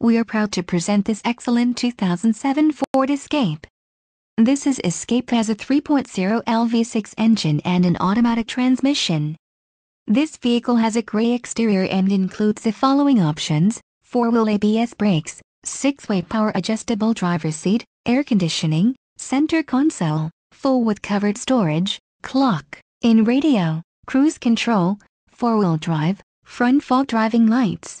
We are proud to present this excellent 2007 Ford Escape. This Escape has a 3.0L V6 engine and an automatic transmission. This vehicle has a gray exterior and includes the following options: four-wheel ABS brakes, six-way power adjustable driver's seat, air conditioning, center console, full with covered storage, clock, in radio, cruise control, four-wheel drive, front fog driving lights.